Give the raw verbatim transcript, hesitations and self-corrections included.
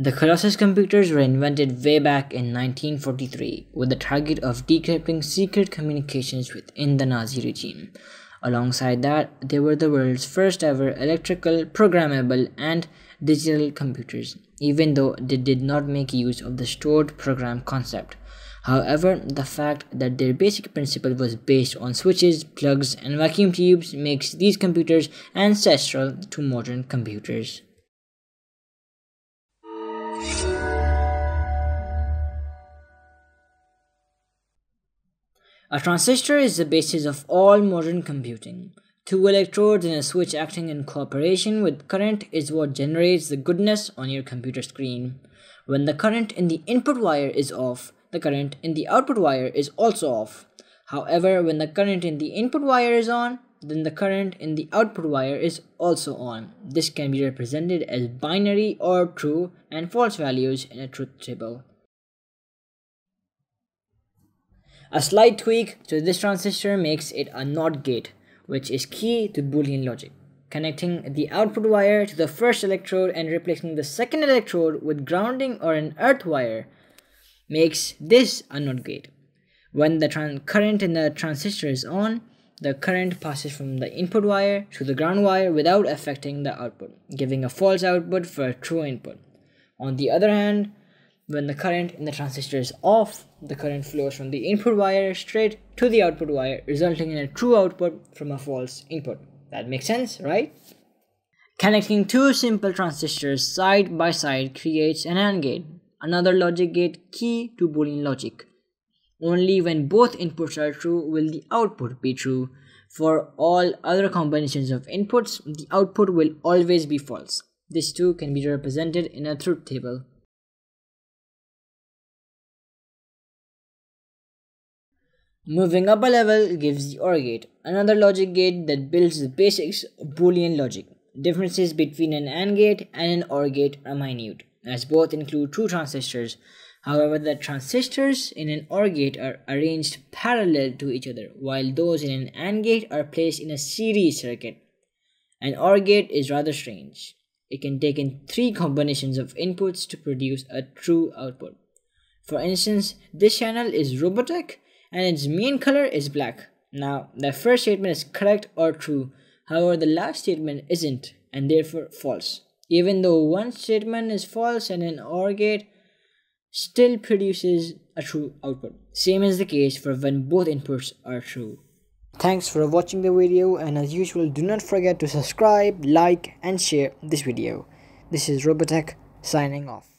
The Colossus computers were invented way back in nineteen forty-three with the target of decrypting secret communications within the Nazi regime. Alongside that, they were the world's first ever electrical, programmable, and digital computers, even though they did not make use of the stored program concept. However, the fact that their basic principle was based on switches, plugs, and vacuum tubes makes these computers ancestral to modern computers. A transistor is the basis of all modern computing. Two electrodes and a switch acting in cooperation with current is what generates the goodness on your computer screen. When the current in the input wire is off, the current in the output wire is also off. However, when the current in the input wire is on, then the current in the output wire is also on. This can be represented as binary or true and false values in a truth table. A slight tweak to this transistor makes it a NOT gate, which is key to Boolean logic, connecting the output wire to the first electrode and replacing the second electrode with grounding or an earth wire makes this a NOT gate. When the current in the transistor is on, the current passes from the input wire to the ground wire without affecting the output, giving a false output for a true input. On the other hand, when the current in the transistor is off, the current flows from the input wire straight to the output wire, resulting in a true output from a false input. That makes sense, right? Connecting two simple transistors side by side creates an AND gate, another logic gate key to Boolean logic. Only when both inputs are true will the output be true. For all other combinations of inputs, the output will always be false. This too can be represented in a truth table. Moving up a level gives the OR gate, another logic gate that builds the basics of Boolean logic. Differences between an AND gate and an OR gate are minute, as both include two transistors. However, the transistors in an OR gate are arranged parallel to each other, while those in an AND gate are placed in a series circuit. An OR gate is rather strange. It can take in three combinations of inputs to produce a true output. For instance, this channel is Robotech, and its main color is black. Now, the first statement is correct or true, however the last statement isn't, and therefore false. Even though one statement is false and an OR gate still produces a true output. Same is the case for when both inputs are true. Thanks for watching the video, and as usual, do not forget to subscribe, like, and share this video. This is Robotech signing off.